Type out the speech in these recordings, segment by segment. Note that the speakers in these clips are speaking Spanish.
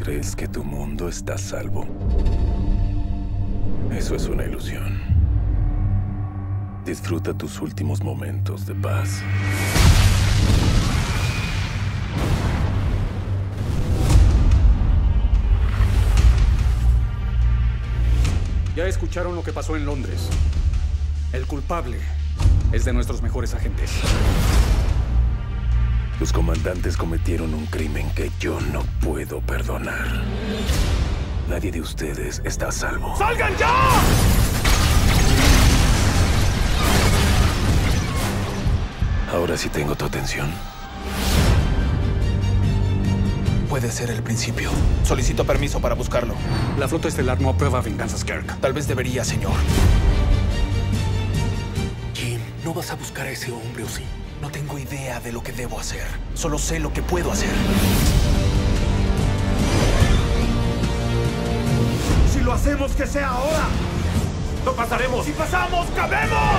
Crees que tu mundo está a salvo. Eso es una ilusión. Disfruta tus últimos momentos de paz. Ya escucharon lo que pasó en Londres. El culpable es de nuestros mejores agentes. Los comandantes cometieron un crimen que yo no puedo perdonar. Nadie de ustedes está a salvo. ¡Salgan ya! Ahora sí tengo tu atención. Puede ser el principio. Solicito permiso para buscarlo. La flota estelar no aprueba venganzas, Kirk. Tal vez debería, señor. Jim, ¿no vas a buscar a ese hombre o sí? No tengo idea de lo que debo hacer. Solo sé lo que puedo hacer. Si lo hacemos, que sea ahora. ¡No pasaremos! ¡Si pasamos, cabemos!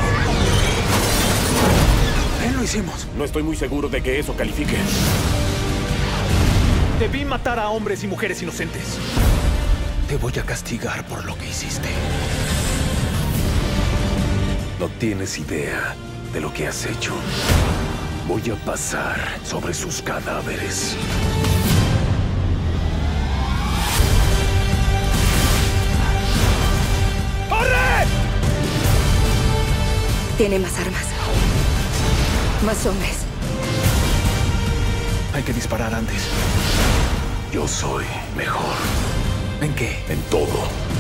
¿Qué lo hicimos? No estoy muy seguro de que eso califique. Debí matar a hombres y mujeres inocentes. Te voy a castigar por lo que hiciste. No tienes idea de lo que has hecho. Voy a pasar sobre sus cadáveres. ¡Corre! Tiene más armas. Más hombres. Hay que disparar antes. Yo soy mejor. ¿En qué? En todo.